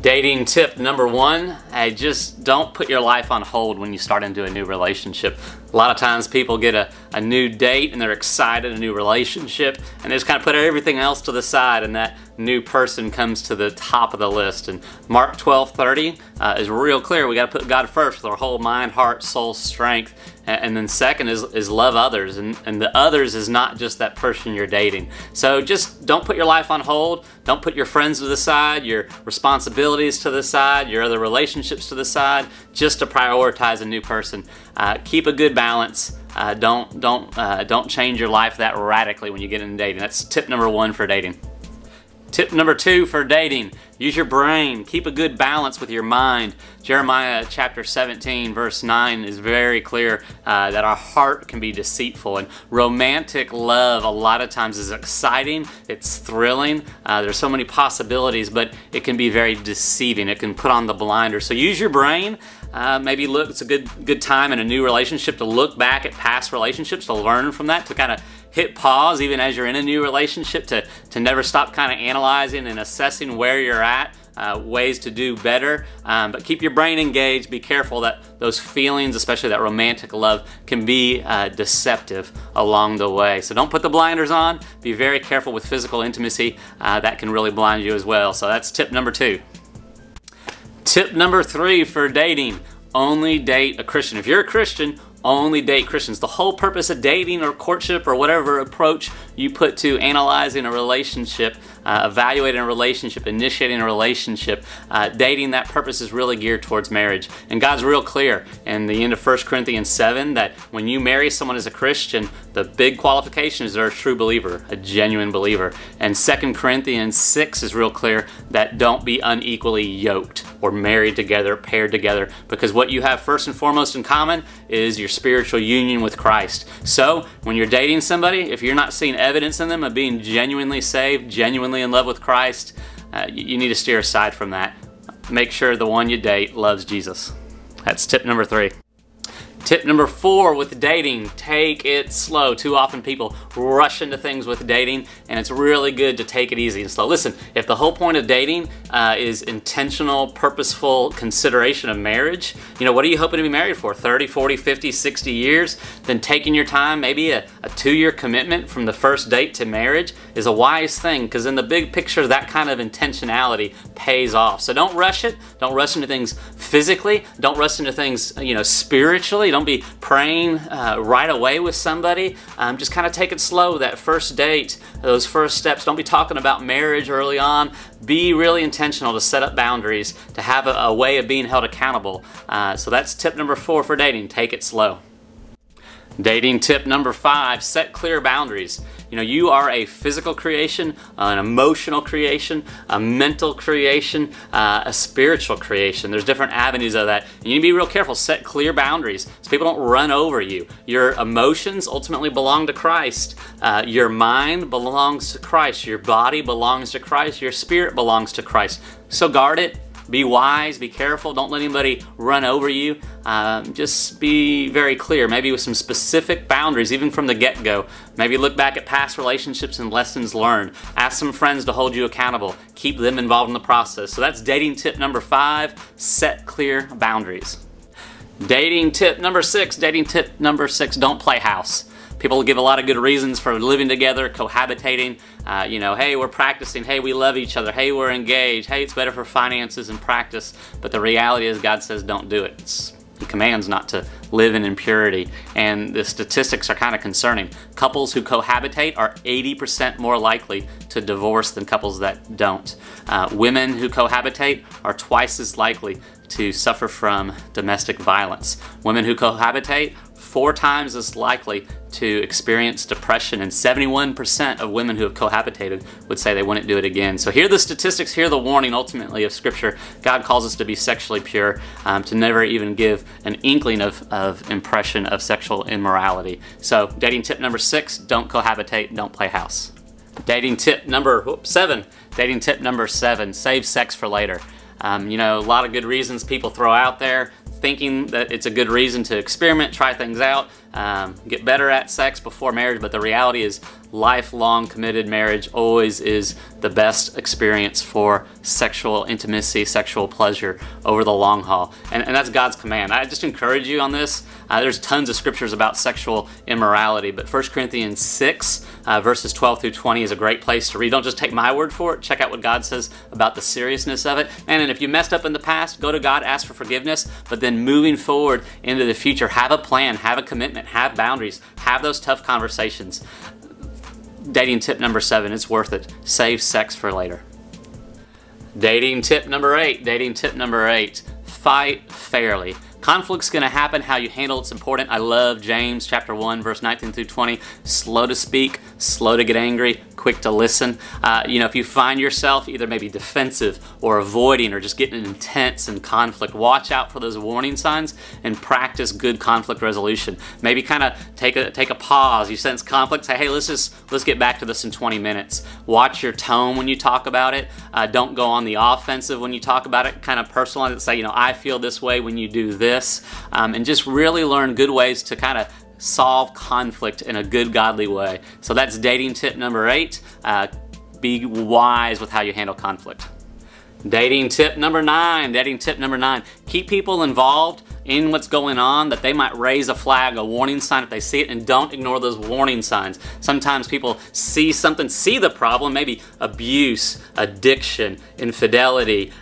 Dating tip number one, just don't put your life on hold when you start into a new relationship. A lot of times people get a new date and they're excited, a new relationship, and they just kind of put everything else to the side and that new person comes to the top of the list. And Mark 12:30 is real clear. We got to put God first with our whole mind, heart, soul, strength. And then second is love others. And the others is not just that person you're dating. So just don't put your life on hold. Don't put your friends to the side, your responsibilities to the side, your other relationships to the side, just to prioritize a new person. Keep a good balance. Don't change your life that radically when you get into dating. That's tip number one for dating. Tip number two for dating, use your brain. Keep a good balance with your mind. Jeremiah chapter 17 verse 9 is very clear that our heart can be deceitful, and romantic love a lot of times is exciting, it's thrilling, there's so many possibilities, but it can be very deceiving. It can put on the blinders. So use your brain. Maybe look, it's a good time in a new relationship to look back at past relationships, to learn from that, to kind of hit pause even as you're in a new relationship, to never stop kind of analyzing and assessing where you're at, ways to do better, but keep your brain engaged. Be careful that those feelings, especially that romantic love, can be deceptive along the way. So don't put the blinders on. Be very careful with physical intimacy. That can really blind you as well. So that's tip number two. Tip number three for dating, only date a Christian. If you're a Christian, only date Christians. The whole purpose of dating or courtship or whatever approach you put to analyzing a relationship, evaluating a relationship, initiating a relationship, dating, that purpose is really geared towards marriage. And God's real clear in the end of 1 Corinthians 7 that when you marry someone as a Christian, the big qualification is they're a true believer, a genuine believer. And 2 Corinthians 6 is real clear that don't be unequally yoked or married together, paired together, because what you have first and foremost in common is your spiritual union with Christ. So when you're dating somebody, if you're not seeing evidence in them of being genuinely saved, genuinely in love with Christ, you need to steer aside from that. Make sure the one you date loves Jesus. That's tip number three. Tip number four with dating, take it slow. Too often people rush into things with dating, and it's really good to take it easy and slow. Listen, if the whole point of dating is intentional, purposeful consideration of marriage, you know, what are you hoping to be married for? 30, 40, 50, 60 years? Then taking your time, maybe a two-year commitment from the first date to marriage is a wise thing, because in the big picture, that kind of intentionality pays off. So don't rush it. Don't rush into things physically. Don't rush into things, you know, spiritually. Don't be praying right away with somebody. Just kind of take it slow. That first date, those first steps. Don't be talking about marriage early on. Be really intentional to set up boundaries, to have a way of being held accountable. So that's tip number four for dating. Take it slow. Dating tip number five, set clear boundaries. You know, you are a physical creation, an emotional creation, a mental creation, a spiritual creation. There's different avenues of that. And you need to be real careful. Set clear boundaries so people don't run over you. Your emotions ultimately belong to Christ. Your mind belongs to Christ. Your body belongs to Christ. Your spirit belongs to Christ. So guard it. Be wise, be careful, don't let anybody run over you. Just be very clear, maybe with some specific boundaries, even from the get-go. Maybe look back at past relationships and lessons learned. Ask some friends to hold you accountable. Keep them involved in the process. So that's dating tip number five, set clear boundaries. Dating tip number six, don't play house. People give a lot of good reasons for living together, cohabitating. You know, hey, we're practicing. Hey, we love each other. Hey, we're engaged. Hey, it's better for finances and practice. But the reality is God says don't do it. He commands not to live in impurity. And the statistics are kind of concerning. Couples who cohabitate are 80% more likely to divorce than couples that don't. Women who cohabitate are twice as likely to suffer from domestic violence. Women who cohabitate, 4 times as likely to experience depression, and 71% of women who have cohabitated would say they wouldn't do it again. So hear the statistics, hear the warning ultimately of Scripture. God calls us to be sexually pure, to never even give an inkling of impression of sexual immorality. So dating tip number six, don't cohabitate, don't play house. Dating tip number seven, save sex for later. You know, a lot of good reasons people throw out there, thinking that it's a good reason to experiment, try things out. get better at sex before marriage, but the reality is lifelong committed marriage always is the best experience for sexual intimacy, sexual pleasure over the long haul. And that's God's command. I just encourage you on this. There's tons of scriptures about sexual immorality, but 1 Corinthians 6, verses 12 through 20 is a great place to read. Don't just take my word for it. Check out what God says about the seriousness of it. And if you messed up in the past, go to God, ask for forgiveness, but then moving forward into the future, have a plan, have a commitment, have boundaries, have those tough conversations. Dating tip number 7, it's worth it. Save sex for later. Dating tip number eight, fight fairly. Conflict's gonna happen. How you handle it's important. I love James chapter 1, verse 19 through 20. Slow to speak, slow to get angry, quick to listen. If you find yourself either maybe defensive or avoiding or just getting intense in conflict, watch out for those warning signs and practice good conflict resolution. Maybe kind of take a pause. You sense conflict, say, hey, let's get back to this in 20 minutes. Watch your tone when you talk about it. Don't go on the offensive when you talk about it. Kind of personalize it. Say, I feel this way when you do this. And just really learn good ways to kind of solve conflict in a good, godly way. So that's dating tip number 8. Be wise with how you handle conflict. Dating tip number nine, keep people involved in what's going on that they might raise a flag, a warning sign if they see it, and don't ignore those warning signs. Sometimes people see something, see the problem, maybe abuse, addiction, infidelity,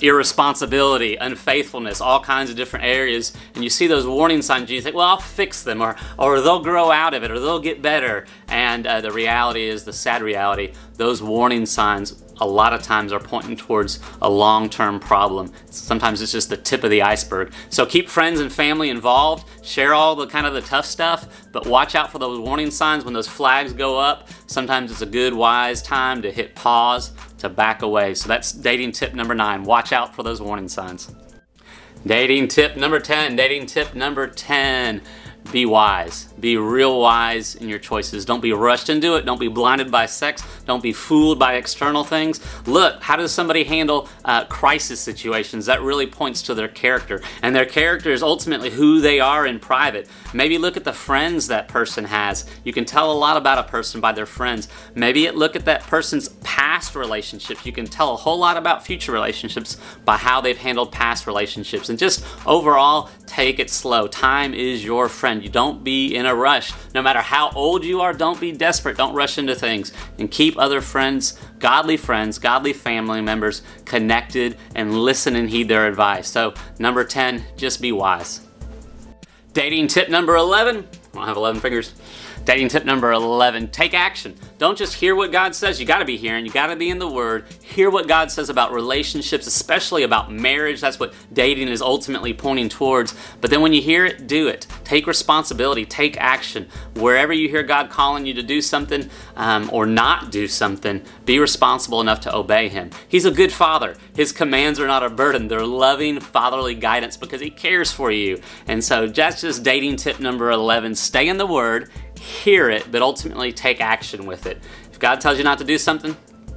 irresponsibility, unfaithfulness, all kinds of different areas, and you see those warning signs and you think, well, I'll fix them, or they'll grow out of it, or they'll get better. And the sad reality, those warning signs a lot of times are pointing towards a long-term problem. Sometimes it's just the tip of the iceberg. So keep friends and family involved, share all the kind of the tough stuff, but watch out for those warning signs when those flags go up. Sometimes it's a good, wise time to hit pause, to back away. So that's dating tip number 9. Watch out for those warning signs. Dating tip number 10. Be wise. Be real wise in your choices. Don't be rushed into it. Don't be blinded by sex. Don't be fooled by external things. Look, how does somebody handle crisis situations? That really points to their character. And their character is ultimately who they are in private. Maybe look at the friends that person has. You can tell a lot about a person by their friends. Maybe look at that person's past relationships. You can tell a whole lot about future relationships by how they've handled past relationships. And just overall, take it slow. Time is your friend. You don't be in a rush. No matter how old you are, don't be desperate. Don't rush into things. And keep other friends, godly family members connected, and listen and heed their advice. So number 10, just be wise. Dating tip number 11. I don't have 11 fingers. Dating tip number 11, take action. Don't just hear what God says. You gotta be hearing, you gotta be in the Word. Hear what God says about relationships, especially about marriage. That's what dating is ultimately pointing towards. But then when you hear it, do it. Take responsibility, take action. Wherever you hear God calling you to do something or not do something, be responsible enough to obey Him. He's a good Father. His commands are not a burden. They're loving, fatherly guidance because He cares for you. And so that's just dating tip number 11. Stay in the Word, hear it, but ultimately take action with it. If God tells you not to do something,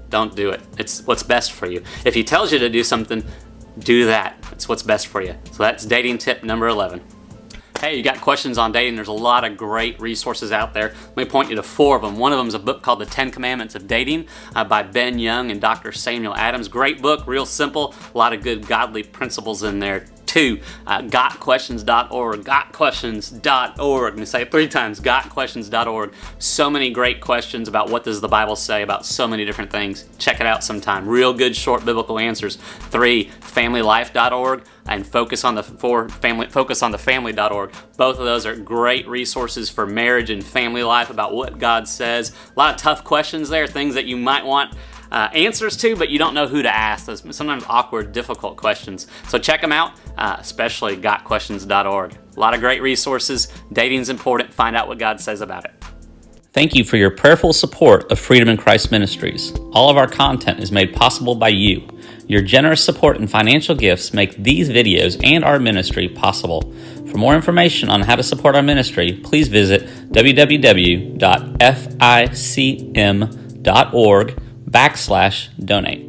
don't do it. It's what's best for you. If He tells you to do something, do that. It's what's best for you. So that's dating tip number 11. Hey, you got questions on dating? There's a lot of great resources out there. Let me point you to 4 of them. One of them is a book called The 10 Commandments of Dating by Ben Young and Dr. Samuel Adams. Great book, real simple, a lot of good godly principles in there. 2, gotquestions.org, gotquestions.org. I'm gonna say it 3 times, gotquestions.org. So many great questions about what does the Bible say about so many different things. Check it out sometime. Real good, short biblical answers. 3, familylife.org. And focus on the family.org. Both of those are great resources for marriage and family life about what God says. A lot of tough questions there, things that you might want answers to, but you don't know who to ask. Those sometimes awkward, difficult questions. So check them out, especially gotquestions.org. A lot of great resources. Dating's important. Find out what God says about it. Thank you for your prayerful support of Freedom in Christ Ministries. All of our content is made possible by you. Your generous support and financial gifts make these videos and our ministry possible. For more information on how to support our ministry, please visit www.ficm.org/donate.